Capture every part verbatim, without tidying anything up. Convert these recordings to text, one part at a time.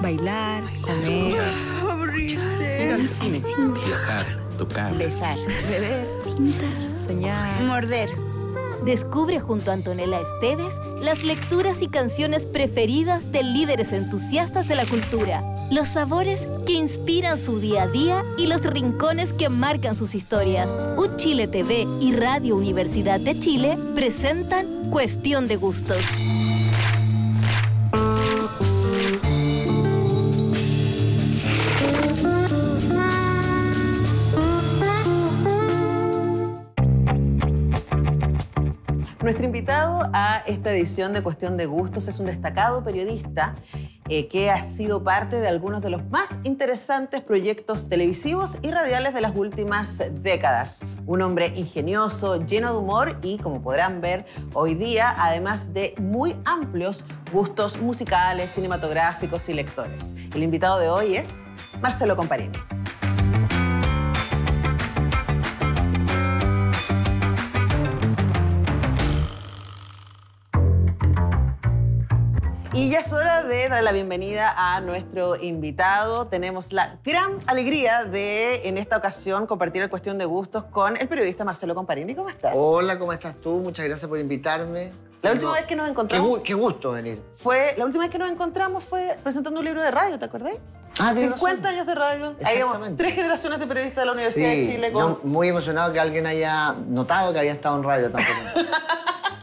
Bailar, comer, abrirse, ir al cine, viajar, tocar, besar, beber, pintar, soñar, morder. Descubre junto a Antonella Estévez las lecturas y canciones preferidas de líderes entusiastas de la cultura, los sabores que inspiran su día a día y los rincones que marcan sus historias. UChile T V y Radio Universidad de Chile presentan Cuestión de Gustos. Nuestro invitado a esta edición de Cuestión de Gustos es un destacado periodista eh, que ha sido parte de algunos de los más interesantes proyectos televisivos y radiales de las últimas décadas. Un hombre ingenioso, lleno de humor y, como podrán ver hoy día, además de muy amplios gustos musicales, cinematográficos y lectores. El invitado de hoy es Marcelo Comparini. Y ya es hora de dar la bienvenida a nuestro invitado. Tenemos la gran alegría de, en esta ocasión, compartir el Cuestión de Gustos con el periodista Marcelo Comparini. ¿Cómo estás? Hola, ¿cómo estás tú? Muchas gracias por invitarme. La última vez que nos encontramos... Qué, qué gusto venir. Fue, la última vez que nos encontramos fue presentando un libro de radio, ¿te acordáis? Ah, cincuenta años de radio. Exactamente. Hay tres generaciones de periodistas de la Universidad sí, de Chile. Con... Muy emocionado que alguien haya notado que había estado en radio tampoco.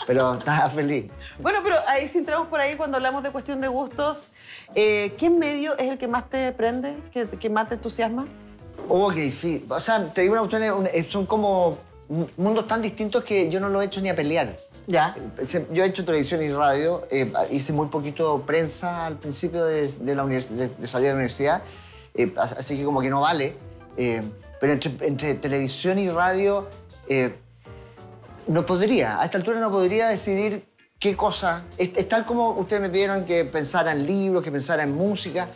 Pero estaba feliz. Bueno, pero ahí sí entramos por ahí cuando hablamos de Cuestión de Gustos. Eh, ¿Qué medio es el que más te prende? ¿Qué, qué más te entusiasma? Oh, qué difícil. O sea, te digo una cuestión, son como mundos tan distintos que yo no lo he hecho ni a pelear. Ya. Yo he hecho televisión y radio, eh, hice muy poquito prensa al principio de, de, la univers de, de salir de la universidad, eh, así que como que no vale. Eh, pero entre, entre televisión y radio... Eh, No podría, a esta altura no podría decidir qué cosa. Es, es tal como ustedes me pidieron que pensara en libros, que pensara en música.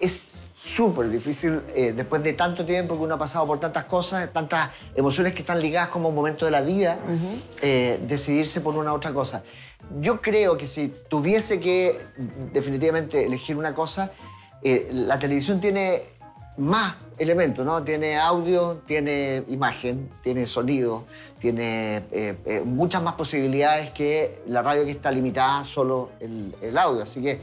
Es súper difícil eh, después de tanto tiempo que uno ha pasado por tantas cosas, tantas emociones que están ligadas como un momento de la vida, uh-huh. eh, decidirse por una u otra cosa. Yo creo que si tuviese que definitivamente elegir una cosa, eh, la televisión tiene más elementos, ¿no? Tiene audio, tiene imagen, tiene sonido, tiene eh, eh, muchas más posibilidades que la radio, que está limitada solo el, el audio. Así que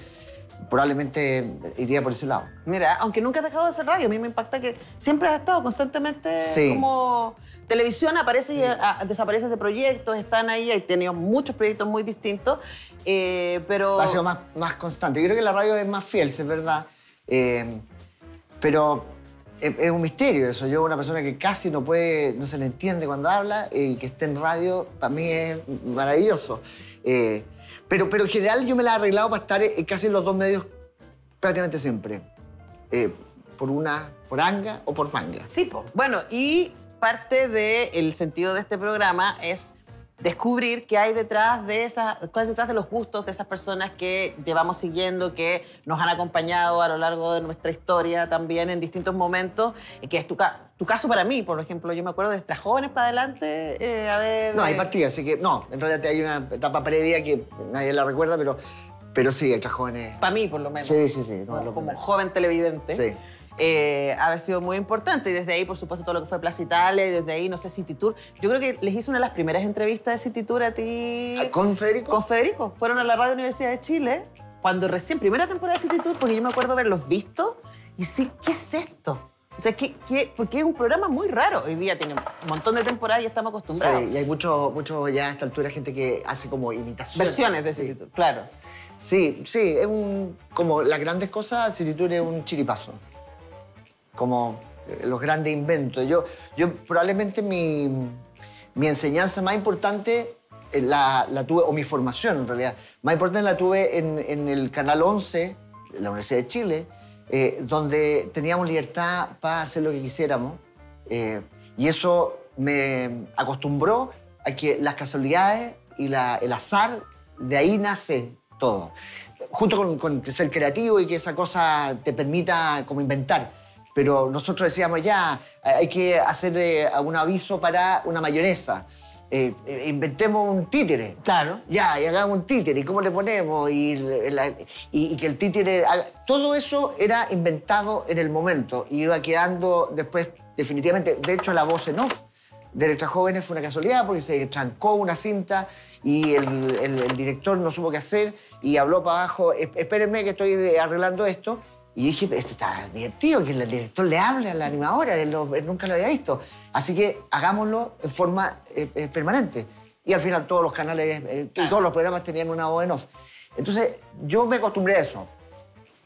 probablemente iría por ese lado. Mira, aunque nunca has dejado de hacer radio, a mí me impacta que siempre has estado constantemente sí. como... Televisión aparece y sí. a, desaparece de proyectos, están ahí, he tenido muchos proyectos muy distintos, eh, pero... Ha sido más, más constante. Yo creo que la radio es más fiel, si es verdad. Eh, Pero es un misterio eso. Yo, una persona que casi no puede, no se le entiende cuando habla, y que esté en radio, para mí es maravilloso. Eh, pero, pero en general yo me la he arreglado para estar casi en los dos medios prácticamente siempre. Eh, por una, por anga o por manga. Sí, po. Bueno, y parte del sentido de este programa es descubrir qué hay detrás de esas, qué hay detrás de los gustos de esas personas que llevamos siguiendo, que nos han acompañado a lo largo de nuestra historia también en distintos momentos, que es tu, ca tu caso para mí, por ejemplo. Yo me acuerdo de Extra Jóvenes para adelante, eh, a ver... No, hay partida, así que no, en realidad hay una etapa previa que nadie la recuerda, pero, pero sí, Extra Jóvenes... Para mí, por lo menos. Sí, sí, sí. No, como como joven televidente. Sí. Eh, haber sido muy importante, y desde ahí, por supuesto, todo lo que fue Plaza Italia, y desde ahí, no sé, City Tour. Yo creo que les hice una de las primeras entrevistas de City Tour a ti... ¿Con Federico? Con Federico. Fueron a la Radio Universidad de Chile, cuando recién, primera temporada de City Tour, porque yo me acuerdo haberlos visto y decir, ¿qué es esto? O sea, ¿qué, qué? Porque es un programa muy raro. Hoy día tiene un montón de temporadas y estamos acostumbrados. Sí, y hay mucho, mucho ya a esta altura gente que hace como imitaciones. Versiones de City sí. Tour, claro. Sí, sí, es un... Como las grandes cosas, City Tour es un chiripazo. Como los grandes inventos. Yo, yo probablemente mi, mi enseñanza más importante la, la tuve, o mi formación en realidad, más importante la tuve en, en el Canal once, la Universidad de Chile, eh, donde teníamos libertad para hacer lo que quisiéramos. Eh, y eso me acostumbró a que las casualidades y la, el azar, de ahí nace todo. Junto con, con ser creativo y que esa cosa te permita como inventar. Pero nosotros decíamos, ya, hay que hacer eh, un aviso para una mayonesa. eh, inventemos un títere. Claro. Ya, y hagamos un títere. ¿Y cómo le ponemos? Y, la, y, y que el títere... haga... Todo eso era inventado en el momento. Y iba quedando después, definitivamente... De hecho, la voz en off de Extra Jóvenes fue una casualidad porque se trancó una cinta y el, el, el director no supo qué hacer y habló para abajo, espérenme que estoy arreglando esto. Y dije, esto está divertido, que el director le hable a la animadora, él lo, él nunca lo había visto. Así que hagámoslo en forma eh, permanente. Y al final todos los canales eh, y todos los programas tenían una voz en off. Entonces yo me acostumbré a eso.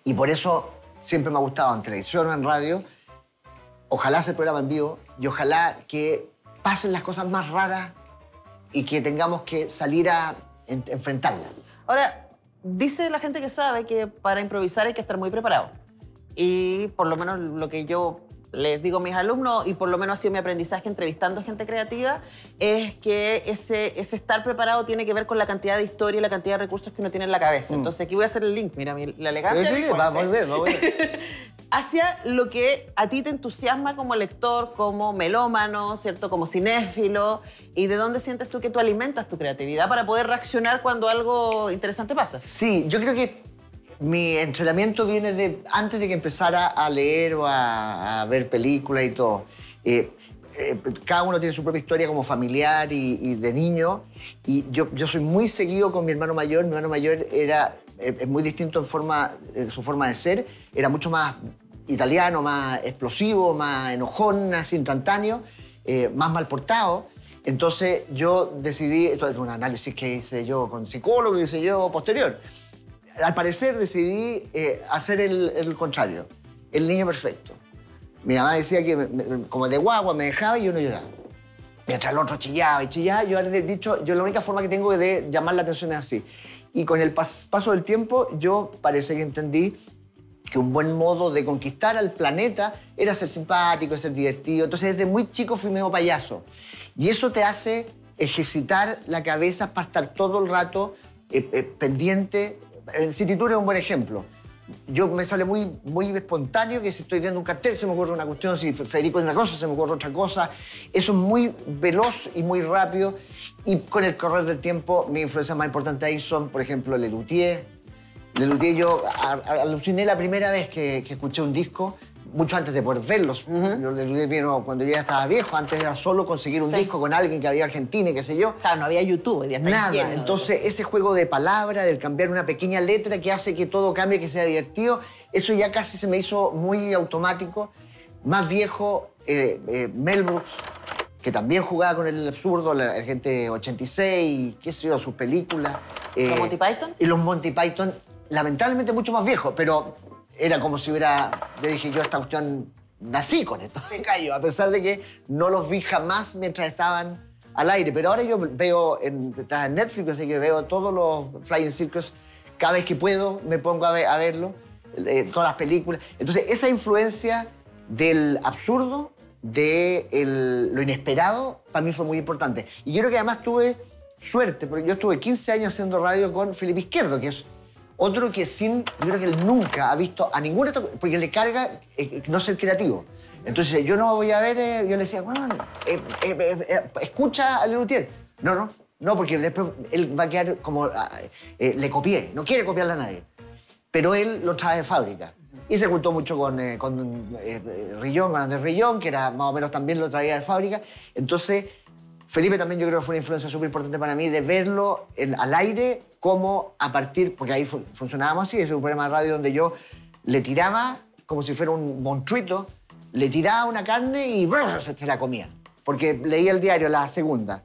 Y por eso siempre me ha gustado en televisión o en radio. Ojalá se programa en vivo y ojalá que pasen las cosas más raras y que tengamos que salir a en, enfrentarlas. Ahora... Dice la gente que sabe que para improvisar hay que estar muy preparado. Y por lo menos lo que yo les digo a mis alumnos, y por lo menos ha sido mi aprendizaje entrevistando gente creativa, es que ese, ese estar preparado tiene que ver con la cantidad de historia y la cantidad de recursos que uno tiene en la cabeza. Mm. Entonces aquí voy a hacer el link, mira, la elegancia... Sí, sí, sí, va a volver, va a volver. Hacia lo que a ti te entusiasma como lector, como melómano, ¿cierto? Como cinéfilo, y de dónde sientes tú que tú alimentas tu creatividad para poder reaccionar cuando algo interesante pasa. Sí, yo creo que mi entrenamiento viene de antes de que empezara a leer o a, a ver películas y todo. Eh, eh, cada uno tiene su propia historia como familiar y, y de niño, y yo, yo soy muy seguido con mi hermano mayor. Mi hermano mayor era... es muy distinto en, forma, en su forma de ser. Era mucho más italiano, más explosivo, más enojón, así instantáneo, eh, más mal portado. Entonces yo decidí, esto es un análisis que hice yo con psicólogo, hice yo posterior. Al parecer decidí eh, hacer el, el contrario, el niño perfecto. Mi mamá decía que me, me, como de guagua me dejaba y yo no lloraba. Mientras el otro chillaba y chillaba, yo he dicho, yo la única forma que tengo de llamar la atención es así. Y con el pas paso del tiempo, yo parece que entendí que un buen modo de conquistar al planeta era ser simpático, ser divertido. Entonces, desde muy chico fui medio payaso. Y eso te hace ejercitar la cabeza para estar todo el rato eh, eh, pendiente. El City Tour es un buen ejemplo. Yo me sale muy, muy espontáneo que si estoy viendo un cartel se me ocurre una cuestión, si Federico es una cosa se me ocurre otra cosa. Eso es muy veloz y muy rápido. Y con el correr del tiempo, mis influencias más importantes ahí son, por ejemplo, Les Luthiers. Les Luthiers yo a, a, aluciné la primera vez que, que escuché un disco, mucho antes de poder verlos. Uh-huh. Les Luthiers vino cuando yo ya estaba viejo, antes era solo conseguir un sí. disco con alguien que había Argentina y qué sé yo. Claro, no había YouTube. Ya está nada. Lleno. Entonces, ese juego de palabras, del cambiar una pequeña letra que hace que todo cambie, que sea divertido, eso ya casi se me hizo muy automático. Más viejo, eh, eh, Mel Brooks, que también jugaba con el absurdo, la gente ochenta y seis, qué sé yo, sus películas. Eh, ¿Los Monty Python? Y los Monty Python, lamentablemente mucho más viejos, pero era como si hubiera... Le dije yo, esta cuestión, nací con esto. Se cayó, a pesar de que no los vi jamás mientras estaban al aire. Pero ahora yo veo, en, en Netflix, así que veo todos los Flying Circus. Cada vez que puedo me pongo a, ver, a verlo, eh, todas las películas. Entonces, esa influencia del absurdo, de el, lo inesperado, para mí fue muy importante. Y yo creo que además tuve suerte, porque yo estuve quince años haciendo radio con Felipe Izquierdo, que es otro que sin... Yo creo que él nunca ha visto a ninguna... Porque le carga eh, no ser creativo. Entonces, yo no voy a ver... Eh, yo le decía, bueno, eh, eh, eh, escucha a Les Luthiers. No, no, no, porque después él va a quedar como... Eh, le copié, no quiere copiarle a nadie. Pero él lo trae de fábrica. Y se juntó mucho con, eh, con eh, Rillón, con Andrés Rillón, que era más o menos también lo traía de fábrica. Entonces, Felipe también yo creo que fue una influencia súper importante para mí de verlo en, al aire, como a partir, porque ahí fu funcionábamos así, es un programa de radio donde yo le tiraba, como si fuera un monstruito, le tiraba una carne y brrr, se la comía. Porque leía el diario, la segunda.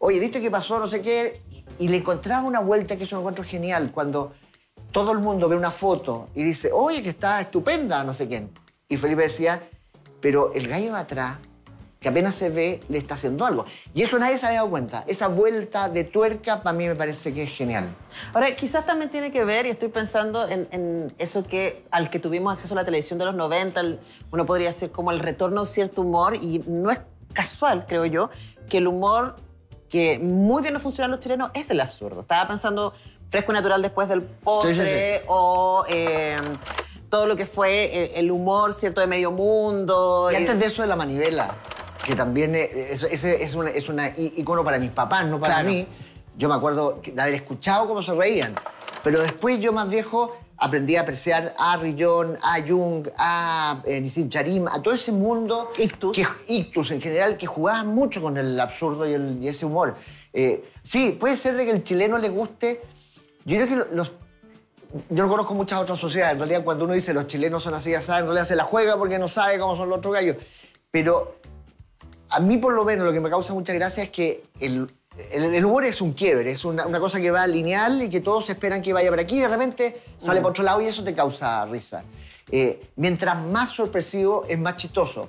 Oye, ¿viste qué pasó? No sé qué. Y, y le encontraba una vuelta que es un encuentro genial, cuando... Todo el mundo ve una foto y dice, oye, que está estupenda, no sé quién. Y Felipe decía, pero el gallo de atrás, que apenas se ve, le está haciendo algo. Y eso nadie se había dado cuenta. Esa vuelta de tuerca, para mí me parece que es genial. Ahora, quizás también tiene que ver, y estoy pensando en, en eso que al que tuvimos acceso a la televisión de los noventa, el, uno podría decir como el retorno a cierto humor, y no es casual, creo yo, que el humor que muy bien nos funcionan los chilenos es el absurdo. Estaba pensando Fresco y Natural después del postre, sí, sí, sí. o eh, todo lo que fue el humor, ¿cierto?, de medio mundo. Y, y antes de eso de La Manivela. que también es, es, es un es una icono para mis papás, no para claro. mí. Yo me acuerdo de haber escuchado cómo se reían. Pero después, yo más viejo, aprendí a apreciar a Rillón, a Jung, a eh, Nissim Charim, a todo ese mundo... Ictus. Que, Ictus, en general, que jugaba mucho con el absurdo y, el, y ese humor. Eh, sí, puede ser de que el chileno le guste... Yo creo que los... Yo no conozco muchas otras sociedades. En realidad, cuando uno dice los chilenos son así, ya saben, en realidad se la juega porque no sabe cómo son los otros gallos. Pero a mí, por lo menos, lo que me causa mucha gracia es que el... El, el humor es un quiebre, es una, una cosa que va lineal y que todos esperan que vaya por aquí y de repente sale mm. por otro lado y eso te causa risa. Eh, mientras más sorpresivo, es más chistoso.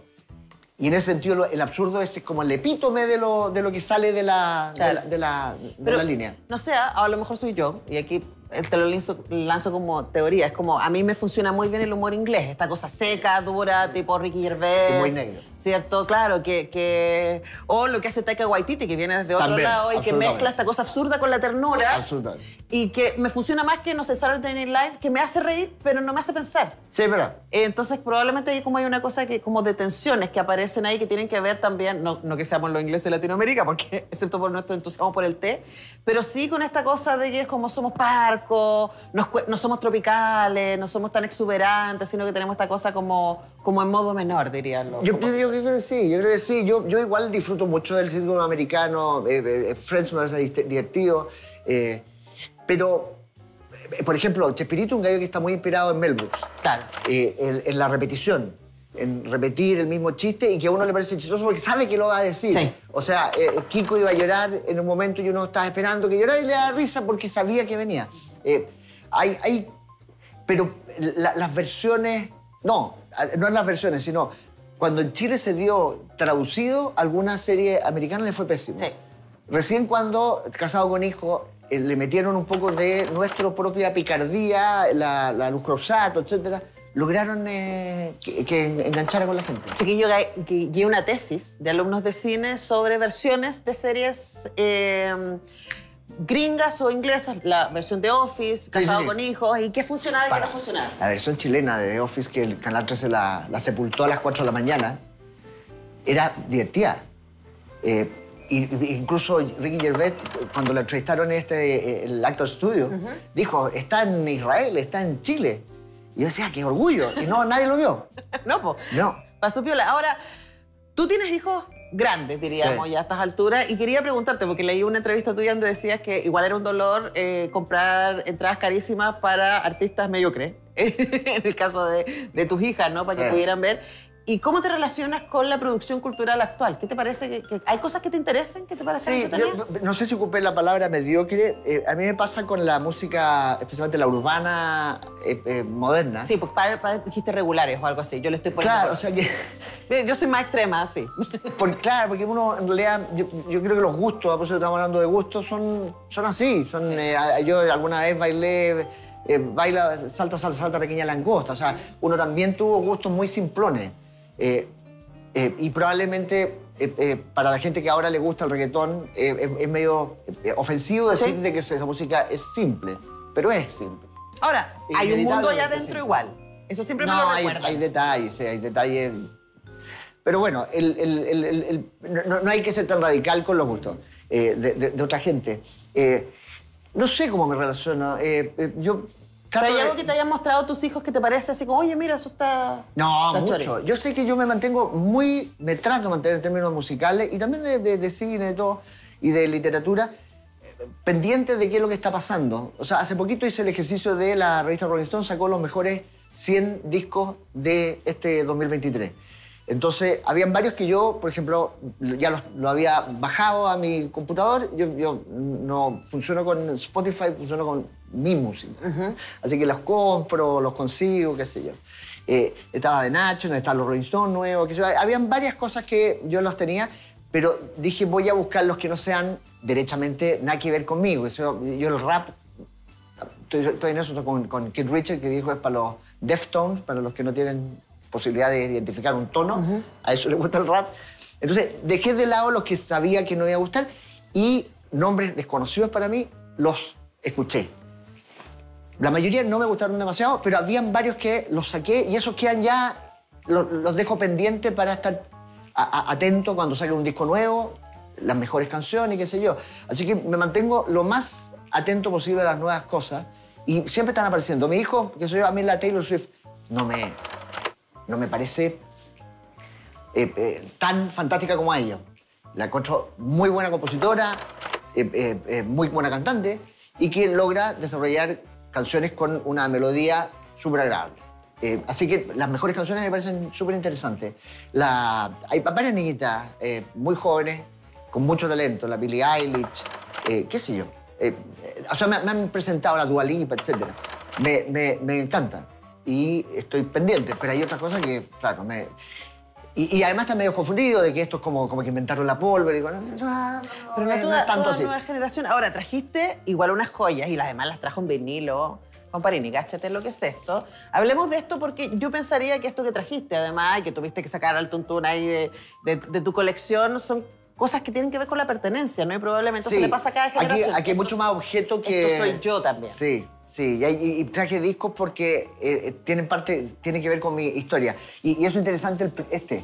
Y en ese sentido, lo, el absurdo es como el epítome de lo, de lo que sale de la, claro. de la, de la, de Pero, la línea. No sé, a lo mejor soy yo, y aquí te lo lanzo, lanzo como teoría. Es como, a mí me funciona muy bien el humor inglés. Esta cosa seca, dura, tipo Ricky Gervais. Muy negro. ¿Cierto? Claro, que... que... O lo que hace Taika Waititi, que viene desde otro También, lado y que mezcla esta cosa absurda con la ternura. Absolutamente. Y que me funciona más que, no sé, Saturday Night Live, que me hace reír, pero no me hace pensar. Sí, es verdad. Entonces, probablemente ahí como hay una cosa que, como de tensiones que aparecen ahí que tienen que ver también, no, no que seamos los ingleses de Latinoamérica, porque, excepto por nuestro entusiasmo por el té, pero sí con esta cosa de que es como somos par, Nos, no somos tropicales, no somos tan exuberantes, sino que tenemos esta cosa como, como en modo menor, dirían los... Yo, yo, yo creo que sí, yo creo que sí. Yo, yo igual disfruto mucho del sitcom americano, eh, eh, Friends me parece divertido, eh, pero, eh, por ejemplo, Chespirito, un gallo que está muy inspirado en Mel Brooks. Claro. Eh, en, en la repetición, en repetir el mismo chiste y que a uno le parece chistoso porque sabe que lo va a decir. Sí. O sea, eh, Kiko iba a llorar en un momento y uno estaba esperando que llorara y le da risa porque sabía que venía. Eh, hay, hay, pero la, las versiones... No, no en las versiones, sino cuando en Chile se dio traducido, alguna serie americana le fue pésimo. Sí. Recién cuando, Casado con Hijo, eh, le metieron un poco de nuestra propia picardía, la, la Luz Crosato, etcétera, lograron eh, que, que enganchara con la gente. Sí, que yo guié una tesis de alumnos de cine sobre versiones de series eh, gringas o inglesas, la versión de Office, Casado sí, sí. con Hijos, y qué funcionaba y Para. qué no funcionaba. La versión chilena de Office, que el Canal trece la, la sepultó a las cuatro de la mañana, era divertida. Eh, Incluso Ricky Gervais, cuando lo entrevistaron en este, el Actor Studio, uh-huh. dijo, está en Israel, está en Chile. Y yo decía, qué orgullo. Y no, nadie lo vio. No, pues. No. Pasó piola. Ahora, tú tienes hijos grandes, diríamos, sí. ya a estas alturas. Y quería preguntarte, porque leí una entrevista tuya donde decías que igual era un dolor eh, comprar entradas carísimas para artistas mediocres, en el caso de, de tus hijas, ¿no? Para sí. que pudieran ver. ¿Y cómo te relacionas con la producción cultural actual? ¿Qué te parece? Que, que ¿Hay cosas que te interesen? ¿Qué te parecen? Sí, yo, no sé si ocupé la palabra mediocre. Eh, a mí me pasa con la música, especialmente la urbana eh, eh, moderna. Sí, pues para, para dijiste regulares o algo así. Yo le estoy poniendo... Claro, por... o sea que... Yo soy más extrema, así. Por, claro, porque uno en realidad... Yo, yo creo que los gustos, a propósito estamos hablando de gustos, son, son así. Son, sí. eh, yo alguna vez bailé... Eh, baila, salta, salta, salta, pequeña langosta. O sea, uno también tuvo gustos muy simplones. Eh, eh, y probablemente eh, eh, para la gente que ahora le gusta el reggaetón eh, es, es medio eh, ofensivo decir de que esa música es simple, pero es simple. Ahora, es hay un mundo allá adentro igual. Eso siempre no, me lo recuerda. No, hay, hay detalles, eh, hay detalles. Pero bueno, el, el, el, el, el, no, no hay que ser tan radical con los gustos eh, de, de, de otra gente. Eh, no sé cómo me relaciono. Eh, eh, yo... Pero hay algo que te hayan mostrado tus hijos que te parece así como, oye, mira, eso está... No, está mucho. Chore. Yo sé que yo me mantengo muy... Me trato de mantener en términos musicales y también de, de, de cine, de todo, y de literatura, eh, pendiente de qué es lo que está pasando. O sea, hace poquito hice el ejercicio de la revista Rolling Stone, sacó los mejores cien discos de este dos mil veintitrés. Entonces, habían varios que yo, por ejemplo, ya los, lo había bajado a mi computador. Yo, yo no funciono con Spotify, funciono con mi música. Uh-huh. Así que los compro, los consigo, qué sé yo. Eh, estaba de Nacho, estaban los Rolling Stones nuevos, qué sé yo. Habían varias cosas que yo los tenía, pero dije, voy a buscar los que no sean derechamente nada que ver conmigo. Yo, yo el rap... Estoy, estoy en eso con, con Keith Richards, que dijo es para los Deftones, para los que no tienen... posibilidad de identificar un tono, uh-huh. a eso le gusta el rap. Entonces, dejé de lado los que sabía que no iba a gustar y nombres desconocidos para mí los escuché. La mayoría no me gustaron demasiado, pero habían varios que los saqué y esos quedan ya, los, los dejo pendiente para estar a, a, atento cuando saquen un disco nuevo, las mejores canciones, qué sé yo. Así que me mantengo lo más atento posible a las nuevas cosas y siempre están apareciendo. Mi hijo, que soy yo, a mí la Taylor Swift no me, no me parece eh, eh, tan fantástica como a ella. La encuentro muy buena compositora, eh, eh, eh, muy buena cantante y que logra desarrollar canciones con una melodía súper agradable. Eh, así que las mejores canciones me parecen súper interesantes. La, hay varias niñitas eh, muy jóvenes, con mucho talento, la Billie Eilish, eh, qué sé yo. Eh, eh, o sea, me, me han presentado la Dua Lipa, etcétera. Me, me, me encantan y estoy pendiente, pero hay otras cosas que, claro, me... Y, y además está medio confundido de que esto es como, como que inventaron la pólvora. Y digo, no, no, no, pero no, toda, no tanto toda así. Nueva generación. Ahora, trajiste igual unas joyas y las demás las trajo en vinilo. Comparini, cáchate lo que es esto. Hablemos de esto porque yo pensaría que esto que trajiste, además, y que tuviste que sacar al tuntún ahí de, de, de tu colección, son cosas que tienen que ver con la pertenencia, ¿no? Y probablemente sí, se le pasa a cada generación. Aquí, aquí hay mucho más objeto que... Esto soy yo también. Sí, sí. Y, hay, y traje discos porque eh, tienen parte, tienen que ver con mi historia. Y, y eso es interesante, el, este. Este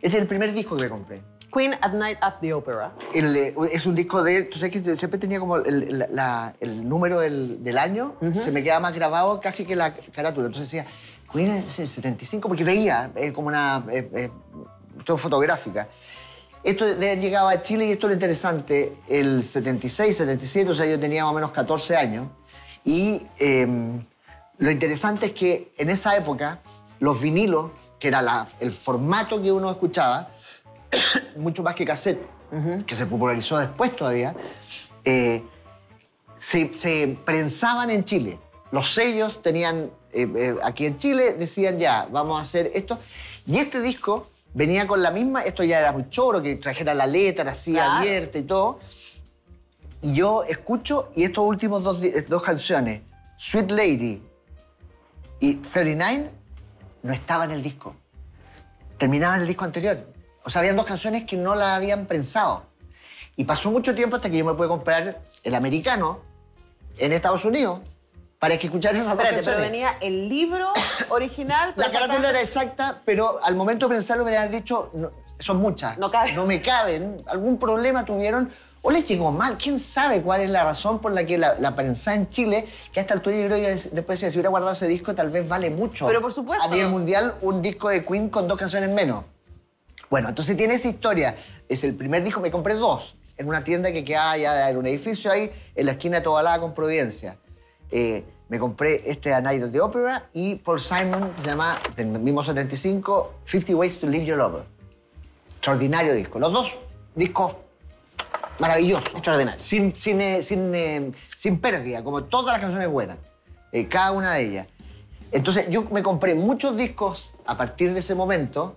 es el primer disco que me compré. Queen at Night at the Opera. El, es un disco de... Tú sabes que siempre tenía como el, la, el número del, del año, uh-huh. se me quedaba más grabado casi que la carátula. Entonces decía, Queen es el setenta y cinco, porque veía eh, como una... Eh, eh, todo fotográfica. Esto llegaba a Chile y esto es lo interesante, el setenta y seis, setenta y siete, o sea, yo tenía más o menos catorce años. Y eh, lo interesante es que en esa época, los vinilos, que era la, el formato que uno escuchaba, mucho más que cassette, uh-huh. que se popularizó después todavía, eh, se, se prensaban en Chile. Los sellos tenían, eh, eh, aquí en Chile, decían ya, vamos a hacer esto. Y este disco... venía con la misma, esto ya era un choro, que trajera la letra así claro. abierta y todo. Y yo escucho, y estos últimos dos, dos canciones, Sweet Lady y treinta y nueve, no estaban en el disco. Terminaban el disco anterior. O sea, habían dos canciones que no las habían pensado. Y pasó mucho tiempo hasta que yo me pude comprar el americano en Estados Unidos para que escuchar esas Espérate, dos canciones. Pero venía el libro original... La carátula era exacta, pero al momento de pensarlo me habían dicho, no, son muchas, no, cabe. no me caben, algún problema tuvieron, o les llegó mal, quién sabe cuál es la razón por la que la, la prensa en Chile, que a esta altura yo creo que después si hubiera guardado ese disco tal vez vale mucho. Pero por supuesto. A nivel mundial, un disco de Queen con dos canciones menos. Bueno, entonces tiene esa historia. Es el primer disco, me compré dos, en una tienda que quedaba ya en un edificio ahí, en la esquina de Tobalaba con Providencia. Eh, me compré este A Night at the Opera y Paul Simon, que se llama, del mismo setenta y cinco, fifty Ways to Leave Your Lover. Extraordinario disco. Los dos discos maravillosos. Extraordinarios. Sin, sin, eh, sin, eh, sin pérdida, como todas las canciones buenas. Eh, cada una de ellas. Entonces, yo me compré muchos discos a partir de ese momento,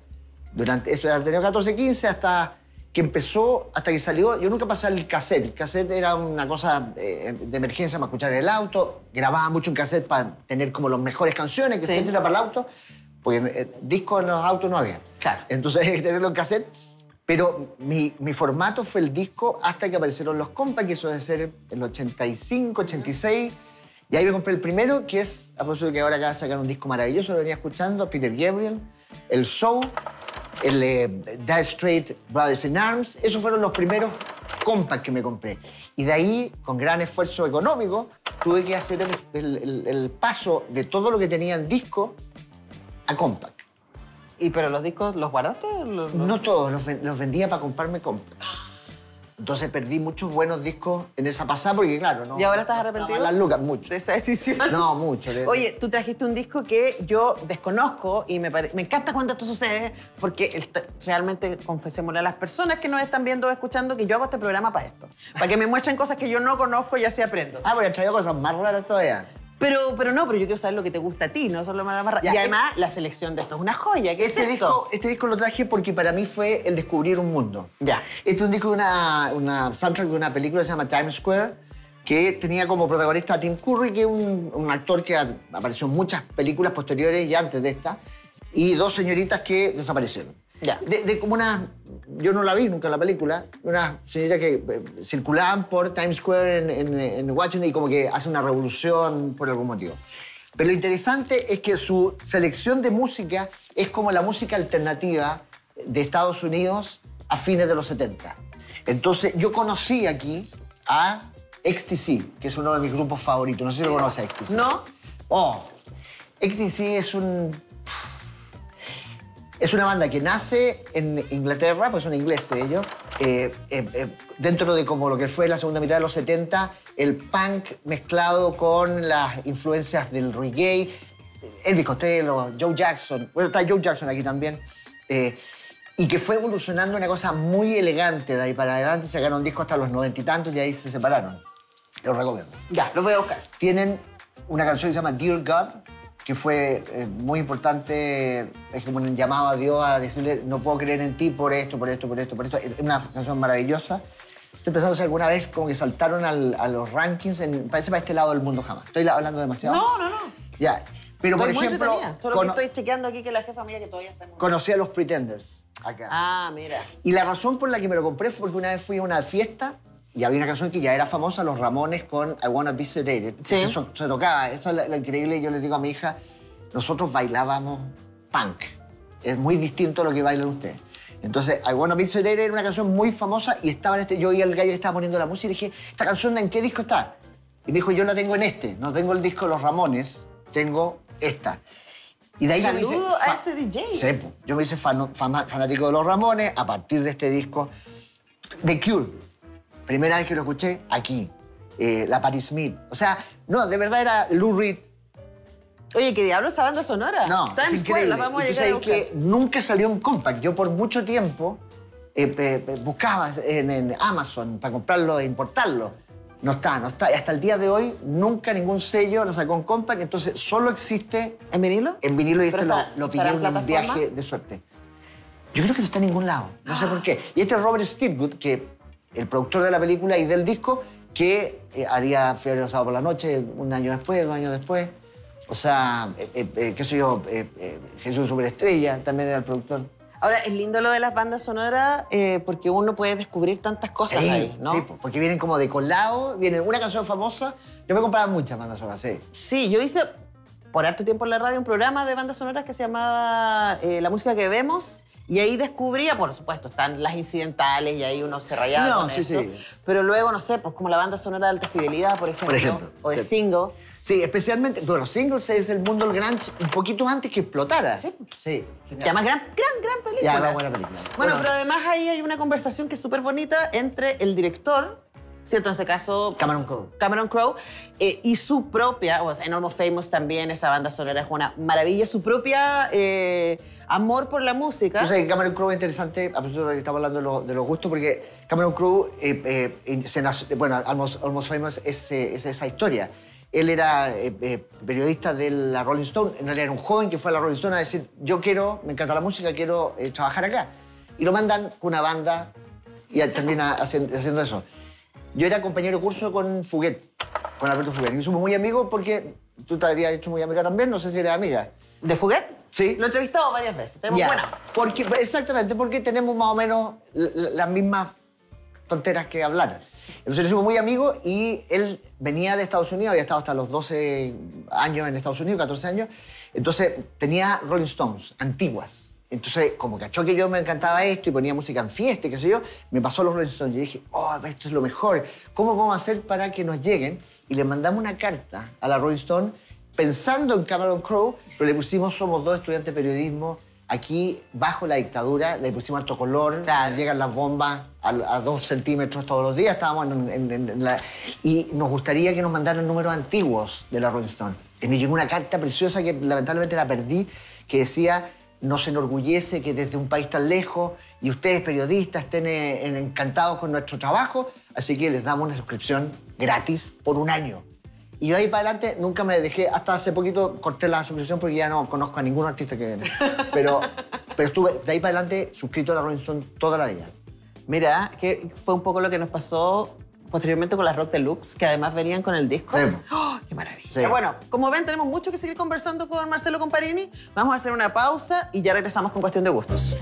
durante eso era catorce, quince, hasta... que empezó, hasta que salió, yo nunca pasé el cassette. El cassette era una cosa eh, de emergencia para escuchar en el auto. Grababa mucho en cassette para tener como las mejores canciones que sí. se para el auto, porque eh, discos en los autos no había. Claro. Entonces hay que tenerlo en cassette. Pero mi, mi formato fue el disco hasta que aparecieron los compacts, que eso debe ser el ochenta y cinco, ochenta y seis. Y ahí me compré el primero, que es, a propósito de que ahora acaba de sacar un disco maravilloso, lo venía escuchando, Peter Gabriel, el Soul, el eh, Dire Straits Brothers in Arms. Esos fueron los primeros compacts que me compré. Y de ahí, con gran esfuerzo económico, tuve que hacer el, el, el paso de todo lo que tenía en disco a compact. ¿Y pero los discos los guardaste? Los, los... No todos, los, los vendía para comprarme compact. Entonces perdí muchos buenos discos en esa pasada porque, claro, no... ¿Y ahora estás arrepentido? Las lucas, mucho. ¿De esa decisión? No, mucho. De... Oye, tú trajiste un disco que yo desconozco y me, pare... me encanta cuando esto sucede porque realmente confesémosle a las personas que nos están viendo o escuchando que yo hago este programa para esto, para que me muestren cosas que yo no conozco y así aprendo. Ah, porque he traído cosas más raras todavía. Pero, pero no, pero yo quiero saber lo que te gusta a ti, no solo más raras. Y además, es... la selección de esto es una joya. ¿Qué este es esto? Disco, este disco lo traje porque para mí fue el descubrir un mundo. Ya. Este es un disco de una, una soundtrack de una película que se llama Times Square, que tenía como protagonista a Tim Curry, que es un, un actor que a, apareció en muchas películas posteriores y antes de esta, y dos señoritas que desaparecieron. Ya. De, de como unas... Yo no la vi nunca en la película. Unas señoritas que circulaban por Times Square en, en, en Washington y como que hace una revolución por algún motivo. Pero lo interesante es que su selección de música es como la música alternativa de Estados Unidos a fines de los setenta. Entonces, yo conocí aquí a X T C, que es uno de mis grupos favoritos. No sé si lo conoces, X T C. ¿No? Oh, X T C es un... Es una banda que nace en Inglaterra, pues son ingleses ellos, eh, eh, eh, dentro de como lo que fue la segunda mitad de los setenta, el punk mezclado con las influencias del reggae, Elvis Costello, Joe Jackson, bueno, está Joe Jackson aquí también, eh, y que fue evolucionando una cosa muy elegante de ahí para adelante, sacaron discos hasta los noventa y tantos y ahí se separaron. Los recomiendo. Ya, los voy a buscar. Tienen una canción que se llama Dear God, que fue eh, muy importante, es como un llamado a Dios a decirle no puedo creer en ti por esto, por esto, por esto, por esto. Es una canción maravillosa. Estoy pensando si alguna vez como que saltaron al, a los rankings, en, parece para este lado del mundo jamás. ¿Estoy hablando demasiado? No, no, no. Ya. Pero estoy por ejemplo... Solo que estoy chequeando aquí que la jefa mía que todavía está... En conocí a los Pretenders acá. Ah, mira. Y la razón por la que me lo compré fue porque una vez fui a una fiesta y había una canción que ya era famosa, Los Ramones, con I Wanna Be Sedated. Sí. Eso se tocaba. Esto es lo increíble. Yo les digo a mi hija, nosotros bailábamos punk. Es muy distinto a lo que bailan ustedes. Entonces, I Wanna Be Sedated era una canción muy famosa y estaba en este... Yo oí al gallo que estaba poniendo la música y dije, ¿esta canción en qué disco está? Y me dijo, yo la tengo en este. No tengo el disco Los Ramones, tengo esta. Y de ahí Saludo me hice, a ese D J. Sí, yo me hice fan, fan, fanático de Los Ramones a partir de este disco. The Cure. Primera vez que lo escuché, aquí. Eh, la Patti Smith. O sea, no, de verdad era Lou Reed. Oye, ¿qué diablo esa banda sonora? No, Times Square, la vamos a llegar a buscar. Que nunca salió un compact. Yo por mucho tiempo eh, eh, buscaba en, en Amazon para comprarlo e importarlo. No está, no está. Hasta el día de hoy nunca ningún sello lo sacó un compact. Entonces solo existe... ¿En vinilo? En vinilo y esto lo, lo pillé en un viaje de suerte. Yo creo que no está en ningún lado. No ah. sé por qué. Y este es Robert Stipwood, que... el productor de la película y del disco, que eh, haría Fiebre Sábado por la Noche un año después, dos años después. O sea, eh, eh, qué sé yo, eh, eh, Jesús Superestrella también era el productor. Ahora, es lindo lo de las bandas sonoras eh, porque uno puede descubrir tantas cosas sí, ahí, ¿no? Sí, porque vienen como de colado, viene una canción famosa. Yo me compraba muchas bandas sonoras, sí. Sí, yo hice, por harto tiempo en la radio, un programa de bandas sonoras que se llamaba eh, La Música que Vemos. Y ahí descubría, por supuesto, están las incidentales y ahí uno se rayaba no, con sí, eso. Sí. Pero luego, no sé, pues como la banda sonora de Alta Fidelidad, por ejemplo. Por ejemplo. O de sí. Singles. Sí, especialmente, bueno, Singles es el mundo del grunge un poquito antes que explotara. Sí. Sí. Y además, gran, gran, gran película. Ya, una buena película. Bueno, bueno, pero además ahí hay una conversación que es súper bonita entre el director, ¿cierto? En ese caso... Cameron Crowe. Cameron Crowe. Eh, y su propia, o sea, en Almost Famous también, esa banda sonora es una maravilla, su propia eh, amor por la música. Yo sé que Cameron Crowe es interesante, a propósito de que estamos hablando de, lo, de los gustos, porque Cameron Crowe, eh, eh, se nació, bueno, Almost, Almost Famous es, eh, es esa historia. Él era eh, eh, periodista de la Rolling Stone, en realidad era un joven que fue a la Rolling Stone a decir, yo quiero, me encanta la música, quiero eh, trabajar acá. Y lo mandan con una banda y termina haciendo, haciendo eso. Yo era compañero de curso con Fuguet, con Alberto Fuguet. Y somos muy amigos porque tú te habrías hecho muy amiga también, no sé si eres amiga. ¿De Fuguet? Sí. Lo he entrevistado varias veces, tenemos yeah. buena. Porque, exactamente, porque tenemos más o menos las mismas tonteras que hablar. Entonces, nos hicimos muy amigos y él venía de Estados Unidos, había estado hasta los doce años en Estados Unidos, catorce años. Entonces, tenía Rolling Stones, antiguas. Entonces, como cachó que yo me encantaba esto y ponía música en fiesta, qué sé yo, me pasó los Rolling Stones y dije, oh, esto es lo mejor. ¿Cómo vamos a hacer para que nos lleguen? Y le mandamos una carta a la Rolling Stone pensando en Cameron Crowe, pero le pusimos somos dos estudiantes de periodismo aquí bajo la dictadura, le pusimos alto color, claro. Llegan las bombas a, a dos centímetros todos los días, estábamos en, en, en la... Y nos gustaría que nos mandaran números antiguos de la Rolling Stone. Y me llegó una carta preciosa que lamentablemente la perdí, que decía... no se enorgullece que desde un país tan lejos y ustedes, periodistas, estén encantados con nuestro trabajo, así que les damos una suscripción gratis por un año. Y de ahí para adelante nunca me dejé, hasta hace poquito corté la suscripción porque ya no conozco a ningún artista que viene. Pero, pero estuve de ahí para adelante suscrito a la Rolling Stone toda la vida. Mira, que fue un poco lo que nos pasó posteriormente con las Rock Deluxe, que además venían con el disco. Sí. ¡Oh, qué maravilla! Sí. Bueno, como ven, tenemos mucho que seguir conversando con Marcelo Comparini. Vamos a hacer una pausa y ya regresamos con Cuestión de Gustos.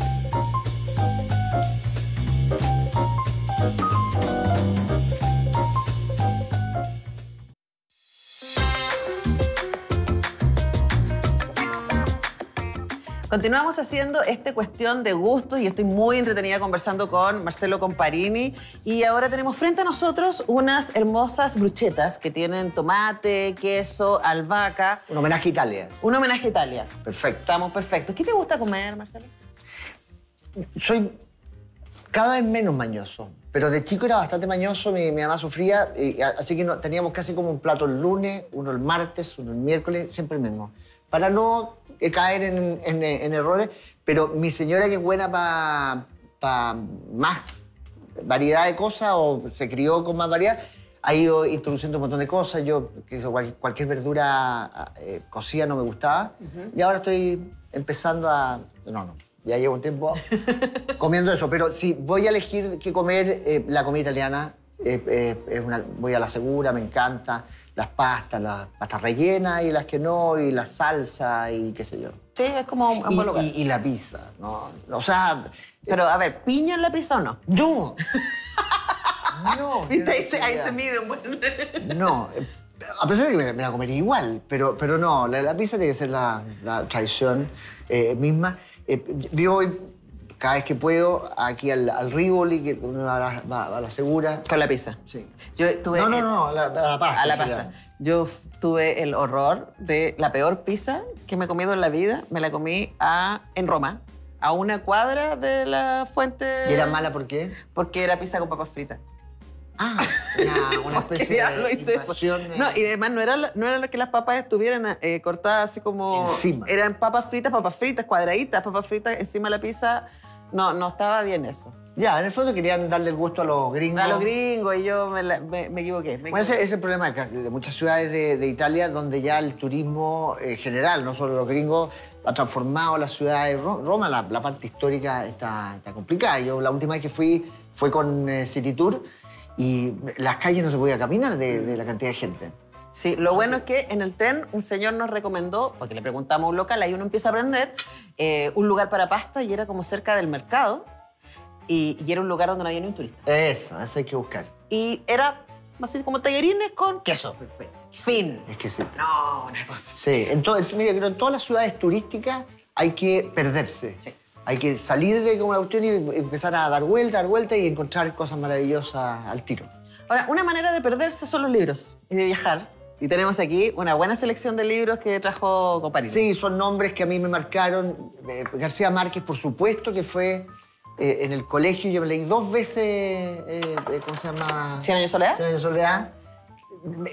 Continuamos haciendo esta cuestión de gustos y estoy muy entretenida conversando con Marcelo Comparini. Y ahora tenemos frente a nosotros unas hermosas bruchetas que tienen tomate, queso, albahaca. Un homenaje a Italia. Un homenaje a Italia. Perfecto. Estamos perfectos. ¿Qué te gusta comer, Marcelo? Soy cada vez menos mañoso. Pero de chico era bastante mañoso, mi, mi mamá sufría, y, así que no, teníamos casi como un plato el lunes, uno el martes, uno el miércoles, siempre el mismo. Para no caer en, en, en errores, pero mi señora, que es buena para pa más variedad de cosas, o se crió con más variedad, ha ido introduciendo un montón de cosas. Yo, cualquier verdura eh, cocida no me gustaba, uh-huh. y ahora estoy empezando a... No, no, ya llevo un tiempo comiendo eso, pero si voy a elegir qué comer, eh, la comida italiana, eh, eh, es una, voy a la segura, me encanta. Las pastas, las pastas rellenas y las que no, y la salsa y qué sé yo. Sí, es como un buen lugar. Y, y la pizza, ¿no? O sea... Pero, a ver, ¿piña en la pizza o no? ¡No! No. ¿Viste? Ahí se, ahí se mide un buen... No. A pesar de que me, me la comería igual, pero, pero no. La, la pizza tiene que ser la, la traición eh, misma. Eh, yo voy, cada vez que puedo, aquí al, al Rivoli, que uno va a, la, va a la segura. Con la pizza. Sí. Yo tuve... No, no, no, a la, a la pasta. A la pasta. Claro. Yo tuve el horror de la peor pizza que me he comido en la vida. Me la comí a, en Roma, a una cuadra de la fuente... ¿Y era mala por qué? Porque era pizza con papas fritas. Ah, una, una especie de invasión. No, y además no era, no era que las papas estuvieran eh, cortadas así como... Encima. Eran papas fritas, papas fritas, cuadraditas, papas fritas encima de la pizza... No, no estaba bien eso. Ya, en el fondo querían darle el gusto a los gringos. A los gringos, y yo me, la, me, me equivoqué. Me bueno, equivoqué. Ese, ese es el problema de muchas ciudades de, de Italia, donde ya el turismo eh, general, no solo los gringos, ha transformado la ciudad de Roma. La, la parte histórica está, está complicada. Yo la última vez que fui fue con eh, City Tour y las calles no se podía caminar de, de la cantidad de gente. Sí, lo bueno es que en el tren un señor nos recomendó, porque le preguntamos a un local, ahí uno empieza a aprender, eh, un lugar para pasta, y era como cerca del mercado, y, y era un lugar donde no había ni un turista. Eso, eso hay que buscar. Y era así como tallarines con queso. Perfecto. Fin. Exquisito. No, una cosa. Sí, en todo, mira, creo que en todas las ciudades turísticas hay que perderse. Sí. Hay que salir de como la cuestión y empezar a dar vuelta, dar vuelta y encontrar cosas maravillosas al tiro. Ahora, una manera de perderse son los libros y de viajar. Y tenemos aquí una buena selección de libros que trajo Comparini. Sí, son nombres que a mí me marcaron. García Márquez, por supuesto, que fue eh, en el colegio. Yo me leí dos veces, eh, ¿cómo se llama? ¿Cien años de soledad? Cien años de soledad.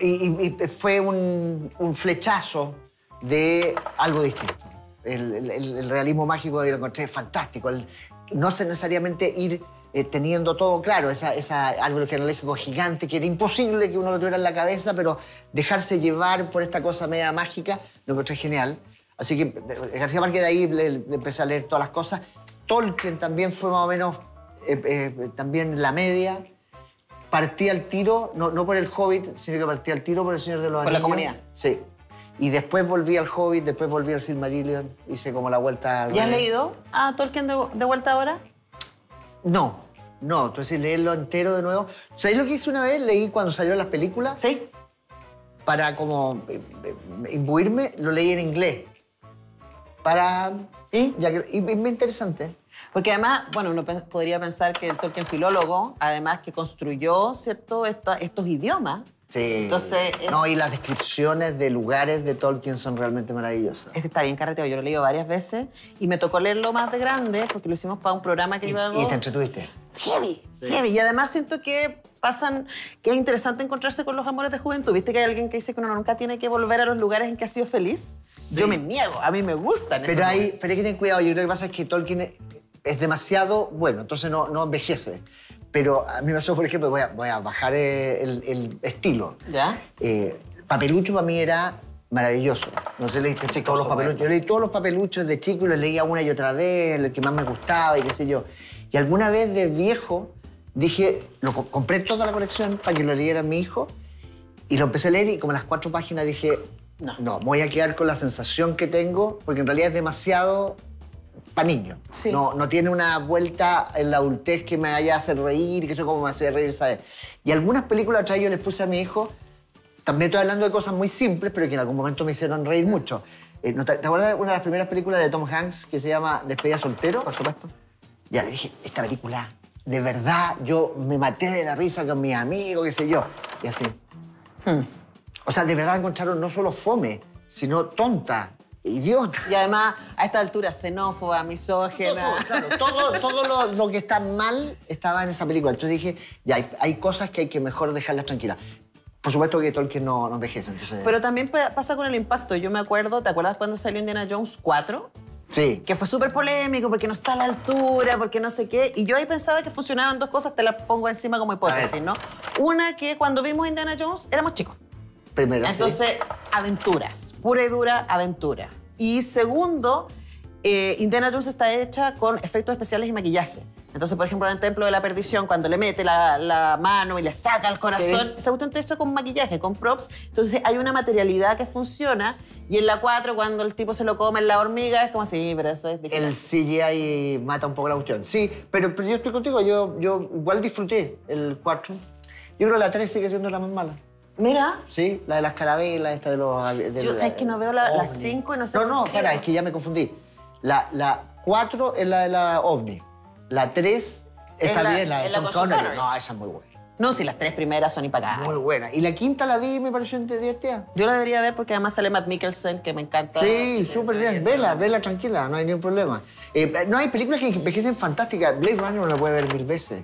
Y, y fue un, un flechazo de algo distinto. El, el, el realismo mágico lo encontré fantástico. El, no sé necesariamente ir... Eh, teniendo todo claro, esa, esa árbol genealógico gigante que era imposible que uno lo tuviera en la cabeza, pero dejarse llevar por esta cosa media mágica, lo encontré genial. Así que García Márquez, de ahí le, le empecé a leer todas las cosas. Tolkien también fue más o menos, eh, eh, también la media. Partí al tiro, no, no por El Hobbit, sino que partí al tiro por El Señor de los Anillos. Por la comunidad. Sí. Y después volví al Hobbit, después volví al Silmarillion, hice como la vuelta al... ¿Ya has leído a Tolkien de, de vuelta ahora? No. No, entonces leerlo entero de nuevo. ¿Sabéis lo que hice una vez? Leí cuando salieron las películas. Sí. Para como imbuirme, lo leí en inglés. Para... ¿Y? Ya que, y muy interesante. Porque además, bueno, uno podría pensar que el Tolkien filólogo, además que construyó, ¿cierto?, Esta, estos idiomas. Sí. Entonces... No, y las descripciones de lugares de Tolkien son realmente maravillosas. Este está bien carreteado, yo lo he leído varias veces y me tocó leerlo más de grande porque lo hicimos para un programa que yo hago. ¿Y te entretuviste? Heavy, sí. Heavy. Y además siento que pasan... que es interesante encontrarse con los amores de juventud. ¿Viste que hay alguien que dice que uno nunca tiene que volver a los lugares en que ha sido feliz? Sí. Yo me niego, a mí me gustan pero esos hay, lugares. Pero hay que tener cuidado, yo creo que pasa es que Tolkien es demasiado bueno, entonces no, no envejece. Pero a mí me pasó, por ejemplo, voy a, voy a bajar el, el estilo. ¿Ya? Eh, Papelucho para mí era maravilloso. No sé, leí sí, todos los Papeluchos. Bueno. Yo leí todos los Papeluchos de chico y los leía una y otra vez, el que más me gustaba y qué sé yo. Y alguna vez de viejo dije, lo compré toda la colección para que lo leyera mi hijo y lo empecé a leer y como en las cuatro páginas dije, no, no voy a quedar con la sensación que tengo porque en realidad es demasiado... para niños. Sí. No, no tiene una vuelta en la adultez que me haya hecho reír, que eso como me hace reír, ¿sabes? Y algunas películas atrás yo les puse a mi hijo, también estoy hablando de cosas muy simples, pero que en algún momento me hicieron reír mucho. Eh, ¿no te, ¿Te acuerdas de una de las primeras películas de Tom Hanks que se llama Despedida Soltero? Por supuesto. Ya, le dije, esta película, de verdad, yo me maté de la risa con mi amigo, qué sé yo. Y así. Hmm. O sea, de verdad encontraron no solo fome, sino tonta, idiota. Y además, a esta altura, xenófoba, misógena. Todo, claro, todo, todo lo, lo que está mal estaba en esa película. Entonces dije, ya, hay, hay cosas que hay que mejor dejarlas tranquilas. Por supuesto que Tolkien no, no envejece, entonces... Pero también pasa con el impacto. Yo me acuerdo, ¿te acuerdas cuando salió Indiana Jones cuatro? Sí. Que fue súper polémico porque no está a la altura, porque no sé qué. Y yo ahí pensaba que funcionaban dos cosas, te las pongo encima como hipótesis, ¿no? Una, que cuando vimos Indiana Jones éramos chicos. Primero, entonces, sí. Aventuras, pura y dura aventura. Y segundo, eh, Indiana Jones está hecha con efectos especiales y maquillaje. Entonces, por ejemplo, en el Templo de la Perdición, cuando le mete la, la mano y le saca el corazón, sí. Se gusta un texto con maquillaje, con props. Entonces, hay una materialidad que funciona. Y en la cuatro, cuando el tipo se lo come en la hormiga, es como así, pero eso es difícil. En el C G I mata un poco la cuestión. Sí, pero, pero yo estoy contigo. Yo, yo igual disfruté el cuatro. Yo creo que la tres sigue siendo la más mala. Mira. Sí, la de las carabelas, esta de los... De yo, la, ¿sabes que no veo la cinco y no sé? No, no, espera, es que ya me confundí. La, la cuatro es la de la ovni. La tres está la, bien, la de John la Connery. Connery. No, esa es muy buena. No, si las tres primeras son impagables. Muy buena. Y la quinta la vi y me pareció divertida. Yo la debería ver porque además sale Matt Mikkelsen, que me encanta. Sí, súper bien. Vela, vela tranquila, no hay ningún problema. Eh, no, hay películas que envejecen fantásticas. Blade Runner uno la puede ver mil veces.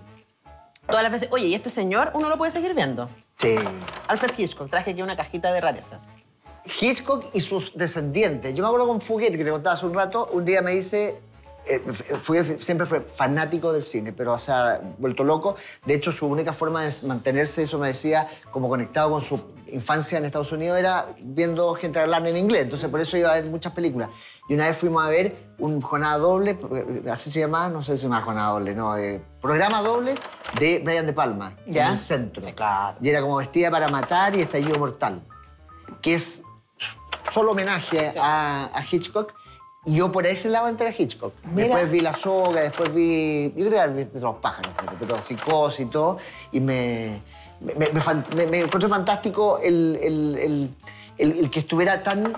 Todas las veces. Oye, y este señor uno lo puede seguir viendo. Sí. Alfred Hitchcock, traje aquí una cajita de rarezas. Hitchcock y sus descendientes. Yo me acuerdo con Fuguet, que te contaba hace un rato, un día me dice... Eh, fue, siempre fue fanático del cine, pero, o sea, vuelto loco. De hecho, su única forma de mantenerse, eso me decía, como conectado con su infancia en Estados Unidos, era viendo gente hablar en inglés. Entonces, por eso iba a ver muchas películas. Y una vez fuimos a ver un jornada doble, así se llamaba, no sé si se llama jornada doble, no, eh, programa doble de Brian De Palma, ¿ya? En el centro. Sí, claro. Y era como Vestida para Matar y Estallido Mortal, que es solo homenaje, sí, a, a Hitchcock. Y yo por ese lado entré a Hitchcock. Mira. Después vi La Soga, después vi... Yo creo que vi Los Pájaros, pero Psicosis y todo. Y me, me, me, me, me encontré fantástico el, el, el, el, el que estuviera tan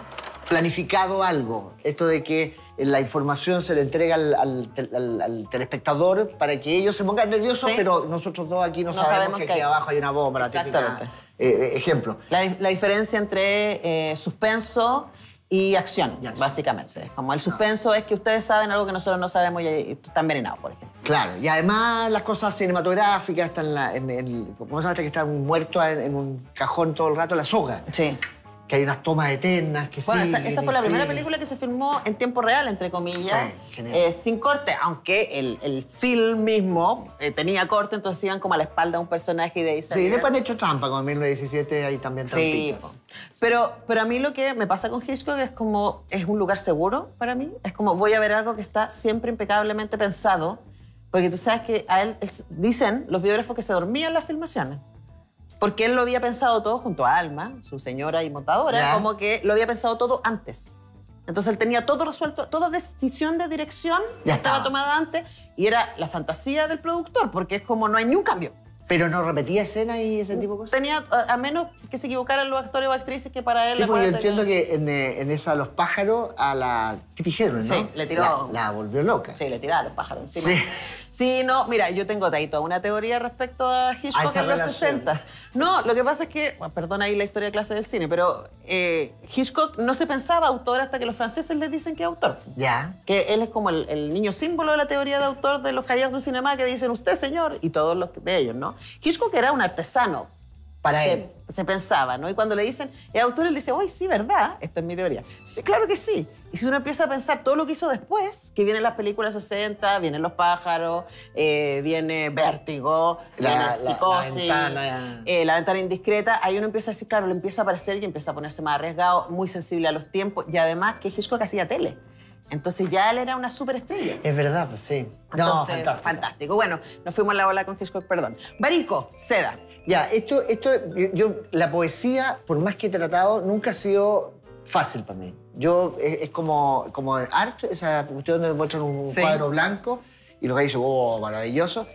planificado algo. Esto de que la información se le entrega al, al, al, al telespectador para que ellos se pongan nerviosos, sí, pero nosotros dos aquí no, no sabemos, sabemos que, que aquí hay... abajo hay una bomba. La exactamente. Típica, eh, ejemplo. La, la diferencia entre eh, suspenso... Y acción, y acción, básicamente. Como el suspenso, claro, es que ustedes saben algo que nosotros no sabemos y tú estás envenenado, por ejemplo. Claro, y además las cosas cinematográficas están en la... En, en, ¿cómo se llama? Que están muertos en, en un cajón todo el rato, La Soga. Sí. Que hay unas tomas eternas que sí. Bueno, siguen, esa, esa fue la siguen. primera película que se filmó en tiempo real, entre comillas, sí, eh, sin corte, aunque el, el film mismo eh, tenía corte, entonces iban como a la espalda de un personaje y de ahí se... Sí, después han hecho trampa con mil novecientos diecisiete, ahí también trampitas. Sí, pero, pero a mí lo que me pasa con Hitchcock es como, es un lugar seguro para mí, es como voy a ver algo que está siempre impecablemente pensado, porque tú sabes que a él, es, dicen los biógrafos, que se dormía en las filmaciones. Porque él lo había pensado todo junto a Alma, su señora y montadora, yeah, como que lo había pensado todo antes. Entonces él tenía todo resuelto, toda decisión de dirección ya estaba tomada antes y era la fantasía del productor, porque es como no hay ni un cambio. Pero no repetía escenas y ese tipo de cosas. Tenía, a, a menos que se equivocaran los actores o actrices, que para él... Sí, porque yo entiendo que, que en, en esa Los Pájaros a la Tipijero, ¿no? Sí, le tiró... La, la volvió loca. Sí, le tiraba a Los Pájaros encima. Sí. Sí, no, mira, yo tengo ahí toda una teoría respecto a Hitchcock en los sesentas. No, lo que pasa es que... Bueno, perdón ahí la historia de clase del cine, pero eh, Hitchcock no se pensaba autor hasta que los franceses les dicen que es autor. Ya. Que él es como el, el niño símbolo de la teoría de autor de los caballeros del cinema, que dicen usted, señor, y todos los de ellos, ¿no? Hitchcock era un artesano, para se, él. Se pensaba, ¿no? Y cuando le dicen, el autor, él dice, uy, sí, ¿verdad? Esta es mi teoría. Sí, claro que sí. Y si uno empieza a pensar todo lo que hizo después, que vienen las películas sesenta, vienen Los Pájaros, eh, viene Vértigo, la, viene Psicosis, la, la, ventana. Eh, La Ventana Indiscreta, ahí uno empieza a decir, claro, le empieza a aparecer y empieza a ponerse más arriesgado, muy sensible a los tiempos, y además que Hitchcock hacía tele. Entonces ya él era una superestrella. Es verdad, pues sí. Entonces, no, fantástico. fantástico. Bueno, nos fuimos a la ola con Hitchcock, perdón. Baricco, Seda. Ya, esto, esto yo, yo, la poesía, por más que he tratado, nunca ha sido fácil para mí. Yo, es, es como, como el arte, esa cuestión donde muestran un sí. cuadro blanco y lo que dice, oh, maravilloso.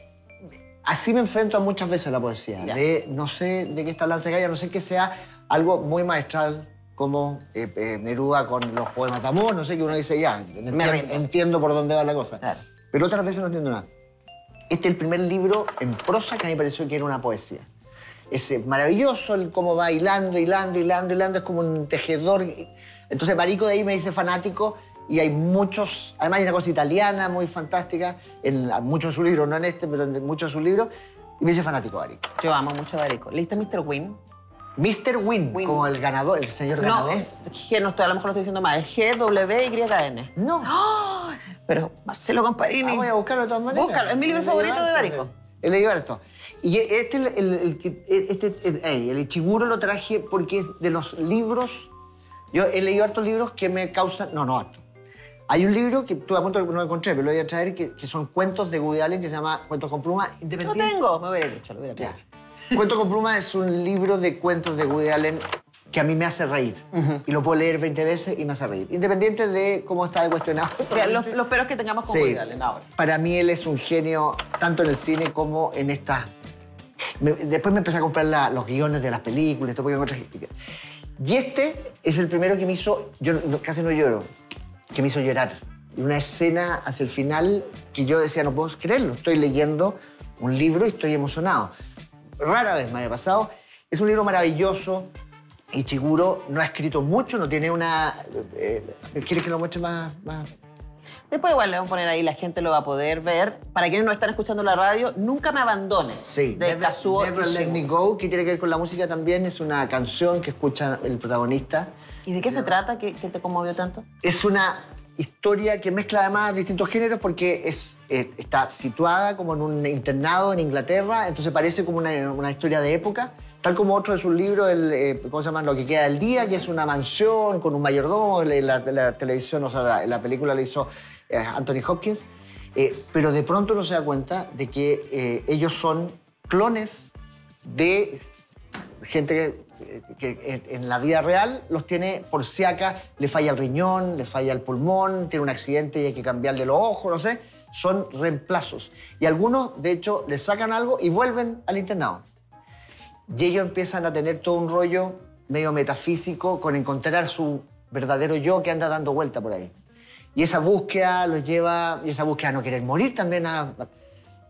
Así me enfrento a muchas veces a la poesía. De, no sé de qué está hablando, no sé que sea algo muy maestral, como eh, eh, Neruda con los poemas de amor, no sé, que uno dice ya, entiendo, Me entiendo por dónde va la cosa. Claro. Pero otras veces no entiendo nada. Este es el primer libro en prosa que a mí me pareció que era una poesía. Es maravilloso el cómo va hilando, hilando, hilando, hilando, es como un tejedor. Entonces Baricco de ahí me dice fanático y hay muchos, además hay una cosa italiana muy fantástica, en muchos de sus libros, no en este, pero en muchos de sus libros, y me dice fanático Baricco. Yo amo mucho a Baricco. ¿Leíste míster Wynn? míster Wynn, Wynn, como el ganador, el señor ganador. No, es G, no estoy, a lo mejor lo estoy diciendo mal, es G W Y N. No. ¡Oh! Pero Marcelo Comparini. Ah, voy a buscarlo de todas maneras. Búscalo, es mi libro favorito de Baricco. El de Alberto. Y este, el, el, este, este, el Ichiguro lo traje porque es de los libros. Yo he leído hartos libros que me causan. No, no harto. Hay un libro que tú a punto no lo encontré, pero lo voy a traer, que, que son cuentos de Woody Allen que se llama Cuentos con Pluma. Independiente. Lo tengo, me hubiera dicho, lo hubiera traído. Cuentos con Pluma es un libro de cuentos de Woody Allen que a mí me hace reír. Uh-huh. Y lo puedo leer veinte veces y me hace reír. Independiente de cómo está de cuestionado. O sea, los, los peros que tengamos con sí. Woody Allen ahora. Para mí él es un genio, tanto en el cine como en esta... Me, después me empecé a comprar la, los guiones de las películas. Esto porque... Y este es el primero que me hizo... Yo no, casi no lloro. Que me hizo llorar. Una escena hacia el final que yo decía, no puedo creerlo. Estoy leyendo un libro y estoy emocionado. Rara vez me había pasado. Es un libro maravilloso. Ichiguro no ha escrito mucho, no tiene una... Eh, ¿Quieres que lo muestre más, más...? Después igual le vamos a poner ahí, la gente lo va a poder ver. Para quienes no están escuchando la radio, Nunca me abandones, sí, de Never, Kazuo Never Let Me Go, que tiene que ver con la música también. Es una canción que escucha el protagonista. ¿Y de qué se trata? ¿Qué, qué te conmovió tanto? Es una historia que mezcla además distintos géneros porque es, eh, está situada como en un internado en Inglaterra, entonces parece como una, una historia de época, tal como otro de sus libros, el, eh, ¿cómo se llama? Lo que queda del día, que es una mansión con un mayordomo, la, la, la televisión, o sea, la, la película la hizo eh, Anthony Hopkins, eh, pero de pronto uno se da cuenta de que eh, ellos son clones de gente que... que en la vida real los tiene por si acá, le falla el riñón, le falla el pulmón, tiene un accidente y hay que cambiarle los ojos, no sé. Son reemplazos. Y algunos, de hecho, le sacan algo y vuelven al internado. Y ellos empiezan a tener todo un rollo medio metafísico con encontrar su verdadero yo que anda dando vuelta por ahí. Y esa búsqueda los lleva... Y esa búsqueda a no querer morir también a...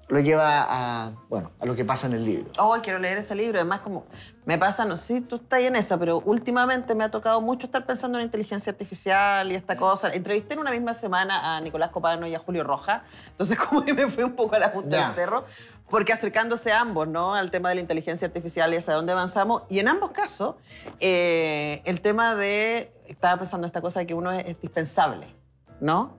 lo lleva a, bueno, a lo que pasa en el libro. Oh, quiero leer ese libro. Además, como me pasa, no sé si tú estás en esa, pero últimamente me ha tocado mucho estar pensando en inteligencia artificial y esta cosa. Entrevisté en una misma semana a Nicolás Copano y a Julio Roja, entonces como que me fui un poco a la punta yeah. del cerro, porque acercándose ambos, ¿no?, al tema de la inteligencia artificial y hacia dónde avanzamos. Y en ambos casos, eh, el tema de... Estaba pensando esta cosa de que uno es, es dispensable, ¿no?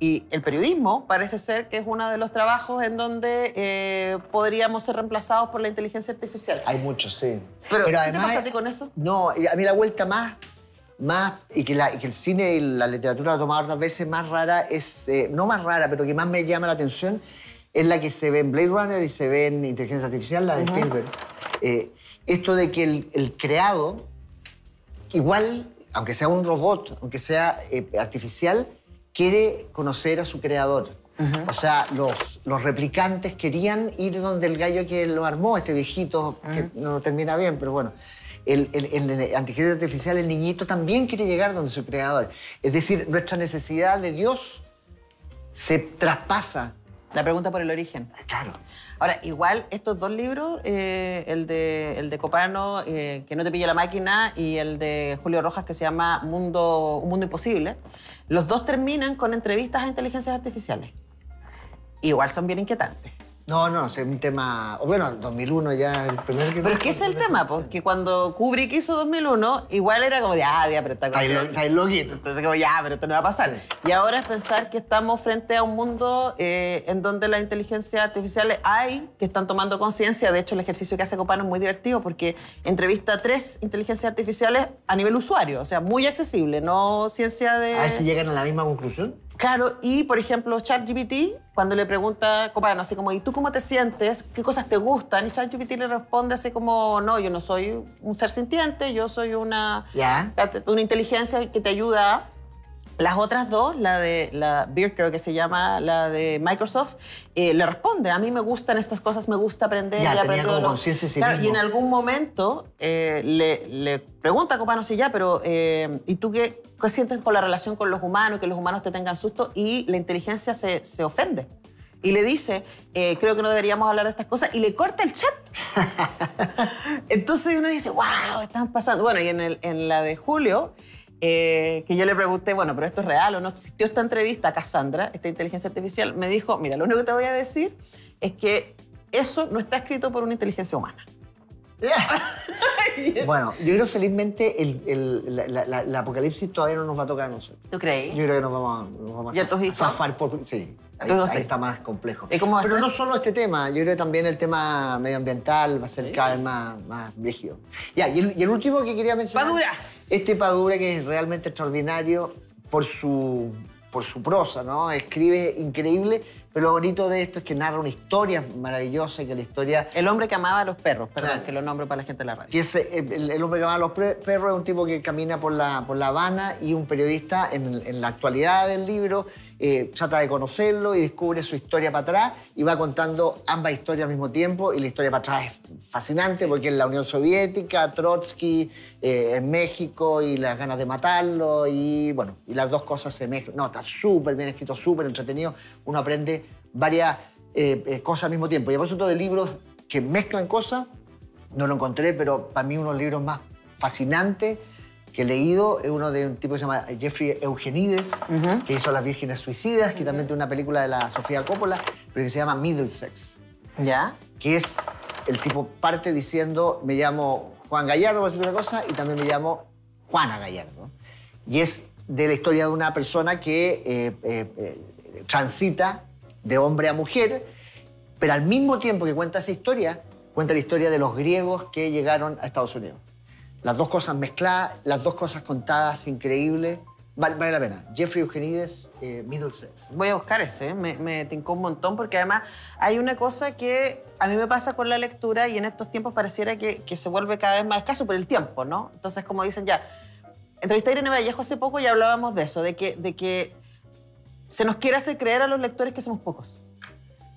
Y el periodismo parece ser que es uno de los trabajos en donde eh, podríamos ser reemplazados por la inteligencia artificial. Hay muchos, sí. Pero, Pero ¿qué te pasa a ti con eso? No, a mí la vuelta más, más y, que la, y que el cine y la literatura la tomado otras veces más rara es, eh, no más rara, pero que más me llama la atención, es la que se ve en Blade Runner y se ve en Inteligencia Artificial, la de uh-huh. Spielberg. Eh, esto de que el, el creado, igual, aunque sea un robot, aunque sea eh, artificial, quiere conocer a su creador. Uh-huh. O sea, los, los replicantes querían ir donde el gallo que lo armó, este viejito, uh-huh. que no termina bien, pero bueno. El, el, el, el inteligencia artificial, el niñito, también quiere llegar donde su creador. Es decir, nuestra necesidad de Dios se traspasa. La pregunta por el origen. Claro. Ahora, igual, estos dos libros, eh, el, de, el de Copano, eh, Que no te pille la máquina, y el de Julio Rojas, que se llama Mundo, Un Mundo Imposible, los dos terminan con entrevistas a inteligencias artificiales. Igual son bien inquietantes. No, no, es un tema... Bueno, dos mil uno ya... el primer que Pero es que ese es el tema, porque cuando Kubrick hizo dos mil uno, igual era como de, ah, de apretar... Está loquito. Entonces como, ya, pero esto no va a pasar. Sí. Y ahora es pensar que estamos frente a un mundo eh, en donde las inteligencias artificiales hay, que están tomando conciencia. De hecho, el ejercicio que hace Copano es muy divertido, porque entrevista a tres inteligencias artificiales a nivel usuario, o sea, muy accesible, no ciencia de... A ver si llegan a la misma conclusión. Claro, y por ejemplo, ChatGPT, cuando le pregunta a Copano, así como, ¿y tú cómo te sientes? ¿Qué cosas te gustan? Y ChatGPT le responde así como, no, yo no soy un ser sintiente, yo soy una, ¿ya?, una inteligencia que te ayuda Las otras dos, la de la Beard, creo que se llama, la de Microsoft, eh, le responde, a mí me gustan estas cosas, me gusta aprender. Ya, y tenía como conciencia sí claro, mismo. Y en algún momento eh, le, le pregunta a Copano si ya, pero eh, ¿y tú qué, qué sientes con la relación con los humanos, que los humanos te tengan susto? Y la inteligencia se, se ofende. Y le dice, eh, creo que no deberíamos hablar de estas cosas, y le corta el chat. Entonces uno dice, wow, están pasando. Bueno, y en, el, en la de Julio, eh, que yo le pregunté, bueno, pero esto es real o no existió esta entrevista a Cassandra, esta inteligencia artificial, me dijo, mira, lo único que te voy a decir es que eso no está escrito por una inteligencia humana. Yeah. Bueno, yo creo felizmente el, el, la, la, la, la apocalipsis todavía no nos va a tocar a nosotros. ¿Tú crees? Yo creo que nos vamos a, nos vamos a, a zafar por... Sí, ahí, ahí está más complejo. ¿Y cómo va a ser? Pero no solo este tema, yo creo que también el tema medioambiental va a ser sí. cada vez más, más rígido. Ya, y el, y el último que quería mencionar... ¡Padura! Este Padura, que es realmente extraordinario por su, por su prosa, ¿no? Escribe increíble... Pero lo bonito de esto es que narra una historia maravillosa y que la historia... El hombre que amaba a los perros, perdón, claro. que lo nombro para la gente de la radio. Y ese, el, el hombre que amaba a los perros es un tipo que camina por La, por la Habana y un periodista en, en la actualidad del libro eh, trata de conocerlo y descubre su historia para atrás y va contando ambas historias al mismo tiempo y la historia para atrás es fascinante porque en la Unión Soviética, Trotsky, eh, en México y las ganas de matarlo y bueno, y las dos cosas se mezclan. No, está súper bien escrito, súper entretenido, uno aprende varias eh, eh, cosas al mismo tiempo. Y a propósito de libros que mezclan cosas, no lo encontré, pero para mí uno de los libros más fascinantes que he leído es uno de un tipo que se llama Jeffrey Eugenides, uh-huh. que hizo Las Vírgenes Suicidas, que uh-huh. también tiene una película de la Sofía Coppola, pero que se llama Middlesex. ¿Ya? Que es, el tipo parte diciendo, me llamo Juan Gallardo, por decir una cosa, y también me llamo Juana Gallardo. Y es de la historia de una persona que eh, eh, eh, transita de hombre a mujer, pero al mismo tiempo que cuenta esa historia, cuenta la historia de los griegos que llegaron a Estados Unidos. Las dos cosas mezcladas, las dos cosas contadas, increíble. Vale, vale la pena. Jeffrey Eugenides, eh, Middlesex. Voy a buscar ese, me, me tincó un montón, porque además hay una cosa que a mí me pasa con la lectura y en estos tiempos pareciera que, que se vuelve cada vez más escaso por el tiempo, ¿no? Entonces, como dicen ya, entrevisté a Irene Vallejo hace poco y hablábamos de eso, de que... De que se nos quiere hacer creer a los lectores que somos pocos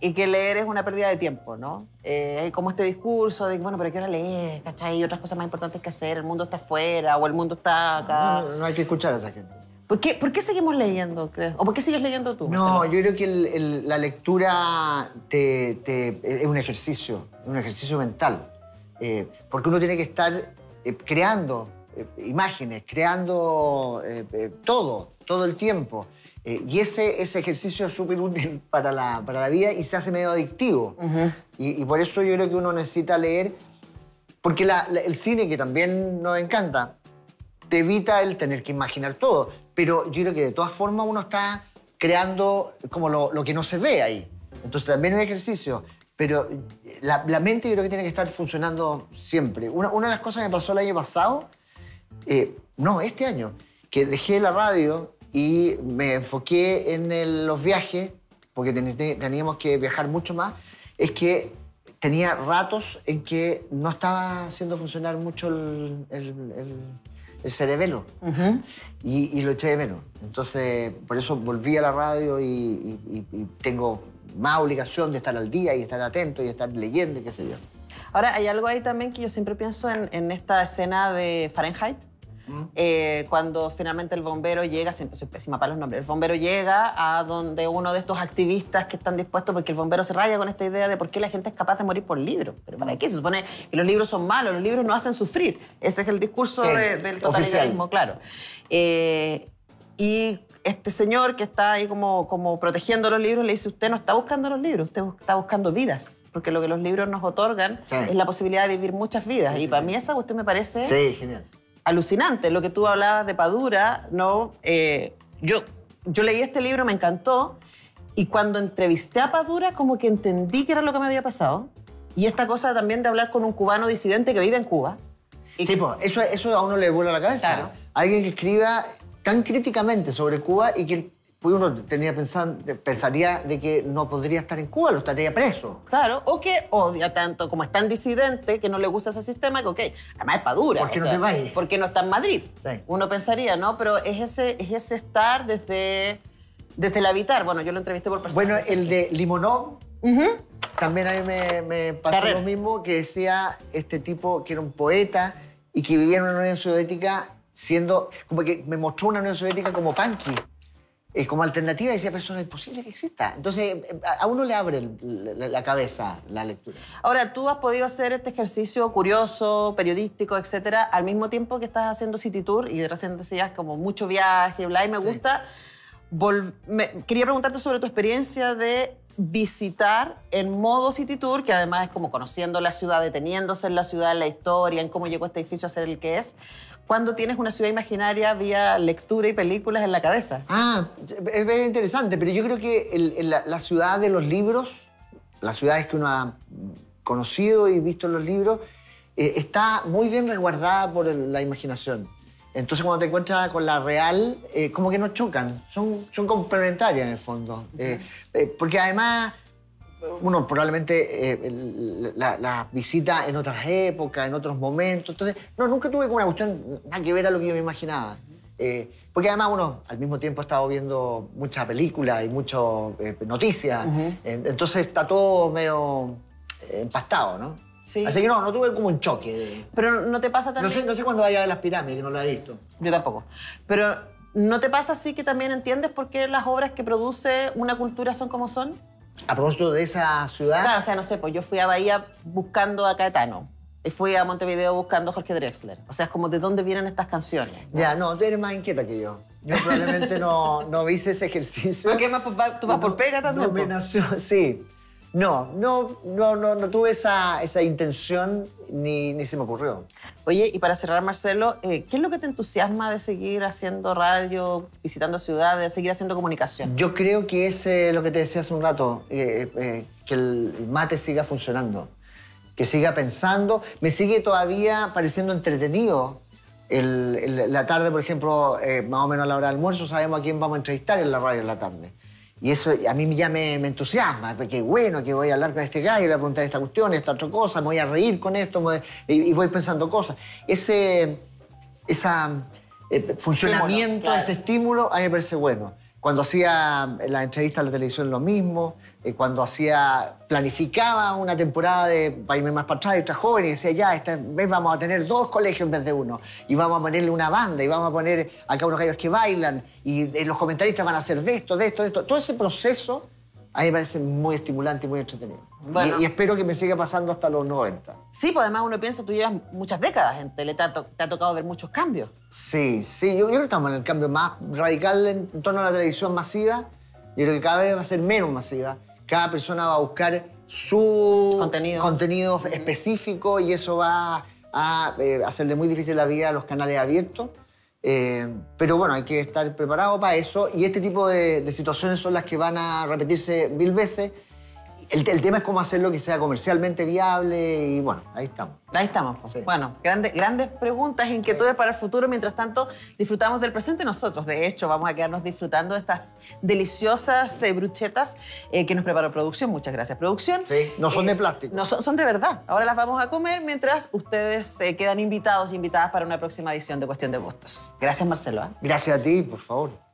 y que leer es una pérdida de tiempo, ¿no? Eh, como este discurso de, bueno, pero ¿qué hora lees? ¿Cachai? Y otras cosas más importantes que hacer, el mundo está afuera o el mundo está acá. No, no hay que escuchar a esa gente. ¿Por qué, por qué seguimos leyendo, crees? ¿O por qué sigues leyendo tú? No, Marcelo? Yo creo que el, el, la lectura te, te, es un ejercicio, un ejercicio mental. Eh, porque uno tiene que estar eh, creando eh, imágenes, creando eh, eh, todo, todo el tiempo. Eh, y ese, ese ejercicio es súper útil para la, para la vida y se hace medio adictivo. Uh-huh. y, y por eso yo creo que uno necesita leer, porque la, la, el cine, que también nos encanta, te evita el tener que imaginar todo. Pero yo creo que de todas formas uno está creando como lo, lo que no se ve ahí. Entonces también es un ejercicio. Pero la, la mente yo creo que tiene que estar funcionando siempre. Una, una de las cosas que me pasó el año pasado, eh, no, este año, que dejé la radio y me enfoqué en el, los viajes, porque teníamos que viajar mucho más, es que tenía ratos en que no estaba haciendo funcionar mucho el, el, el, el cerebelo. Uh-huh. y, y lo eché de menos. Entonces, por eso volví a la radio y, y, y tengo más obligación de estar al día y estar atento y estar leyendo, qué sé yo. Ahora, hay algo ahí también que yo siempre pienso en, en esta escena de Fahrenheit, Eh, cuando finalmente el bombero llega, siempre soy pésima para los nombres, el bombero llega a donde uno de estos activistas que están dispuestos, porque el bombero se raya con esta idea de por qué la gente es capaz de morir por libros. ¿Pero para qué? Se supone que los libros son malos, los libros no hacen sufrir. Ese es el discurso sí, de, del totalitarismo, oficial. Claro. Eh, y este señor que está ahí como, como protegiendo los libros le dice, usted no está buscando los libros, usted está buscando vidas. Porque lo que los libros nos otorgan sí. es la posibilidad de vivir muchas vidas. Sí, y sí, para sí. mí esa cuestión me parece... Sí, genial. Alucinante, lo que tú hablabas de Padura, ¿no? Eh, yo, yo leí este libro, me encantó, y cuando entrevisté a Padura como que entendí que era lo que me había pasado, y esta cosa también de hablar con un cubano disidente que vive en Cuba. Sí, que... pues, eso, eso a uno le vuela la cabeza. Claro. Alguien que escriba tan críticamente sobre Cuba y que pues uno tenía pensan, pensaría de que no podría estar en Cuba, lo estaría preso. Claro, o que odia tanto, como es tan disidente, que no le gusta ese sistema, que, ok, además es pa' dura. ¿Por qué no sea, te vas? Porque no está en Madrid. Sí. Uno pensaría, ¿no? Pero es ese, es ese estar desde, desde el habitar. Bueno, yo lo entrevisté por personas. Bueno, el de Limonov, uh-huh. también a mí me, me pasó Carrer. Lo mismo, que decía este tipo que era un poeta y que vivía en una Unión Soviética siendo... Como que me mostró una Unión Soviética como punky. Es como alternativa, decía, pero eso no es posible que exista. Entonces, a uno le abre la, la cabeza la lectura. Ahora, tú has podido hacer este ejercicio curioso, periodístico, etcétera, al mismo tiempo que estás haciendo City Tour y de recién decías como mucho viaje, bla, y me gusta. Sí. Me quería preguntarte sobre tu experiencia de visitar en modo City Tour, que además es como conociendo la ciudad, deteniéndose en la ciudad, en la historia, en cómo llegó este edificio a ser el que es. Cuando tienes una ciudad imaginaria vía lectura y películas en la cabeza. Ah, es bien interesante, pero yo creo que el, el, la, la ciudad de los libros, las ciudades que uno ha conocido y visto en los libros, eh, está muy bien resguardada por el, la imaginación. Entonces, cuando te encuentras con la real, eh, como que no chocan, son, son complementarias en el fondo. Uh-huh. eh, eh, porque además, uno probablemente eh, la, la visita en otras épocas, en otros momentos. Entonces, no, nunca tuve como una cuestión nada que ver a lo que yo me imaginaba. Eh, porque además uno al mismo tiempo ha estado viendo muchas películas y muchas eh, noticias. Uh-huh. eh, entonces está todo medio eh, empastado, ¿no? Sí. Así que no, no tuve como un choque. De... Pero no te pasa también... No sé, no sé cuándo vaya a ver las pirámides, que no las he visto. Yo tampoco. Pero ¿no te pasa así que también entiendes por qué las obras que produce una cultura son como son? A propósito de esa ciudad... Claro, o sea, no sé, pues yo fui a Bahía buscando a Caetano. Y fui a Montevideo buscando a Jorge Drexler. O sea, es como de dónde vienen estas canciones. ¿No? Ya, no, tú eres más inquieta que yo. Yo probablemente no, no hice ese ejercicio. Porque más, tú vas no, por pega también. Nominación, sí. No, no, no, no, no tuve esa, esa intención ni, ni se me ocurrió. Oye, y para cerrar, Marcelo, eh, ¿qué es lo que te entusiasma de seguir haciendo radio, visitando ciudades, seguir haciendo comunicación? Yo creo que es eh, lo que te decía hace un rato, eh, eh, que el mate siga funcionando, que siga pensando. Me sigue todavía pareciendo entretenido. El, el, la tarde, por ejemplo, eh, más o menos a la hora del almuerzo, sabemos a quién vamos a entrevistar en la radio en la tarde. Y eso a mí ya me, me entusiasma, porque bueno, que voy a hablar con este gallo, le voy a preguntar esta cuestión, esta otra cosa, me voy a reír con esto me, y, y voy pensando cosas. Ese esa, eh, funcionamiento, claro. Ese estímulo, a mí me parece bueno. Cuando hacía las entrevistas a la televisión lo mismo, eh, cuando hacía, planificaba una temporada de para irme más para atrás, de Extra Jóvenes, y decía, ya, esta vez vamos a tener dos colegios en vez de uno, y vamos a ponerle una banda, y vamos a poner acá unos gallos que bailan, y eh, los comentaristas van a hacer de esto, de esto, de esto. Todo ese proceso a mí me parece muy estimulante y muy entretenido. Bueno. Y, y espero que me siga pasando hasta los noventa. Sí, pues además uno piensa, tú llevas muchas décadas en tele, te ha, to te ha tocado ver muchos cambios. Sí, sí, yo, yo creo que estamos en el cambio más radical en, en torno a la televisión masiva. Yo creo que cada vez va a ser menos masiva. Cada persona va a buscar su contenido, contenido mm-hmm. específico y eso va a eh, hacerle muy difícil la vida a los canales abiertos. Eh, pero bueno, hay que estar preparado para eso y este tipo de, de situaciones son las que van a repetirse mil veces. El, el tema es cómo hacerlo que sea comercialmente viable y bueno, ahí estamos. Ahí estamos. Sí. Bueno, grandes, grandes preguntas, inquietudes sí. para el futuro. Mientras tanto, disfrutamos del presente nosotros. De hecho, vamos a quedarnos disfrutando de estas deliciosas eh, bruchetas eh, que nos preparó producción. Muchas gracias, producción. Sí, no son eh, de plástico. No son, son de verdad. Ahora las vamos a comer mientras ustedes se eh, quedan invitados, invitadas para una próxima edición de Cuestión de Gustos. Gracias, Marcelo. ¿eh? Gracias a ti, por favor.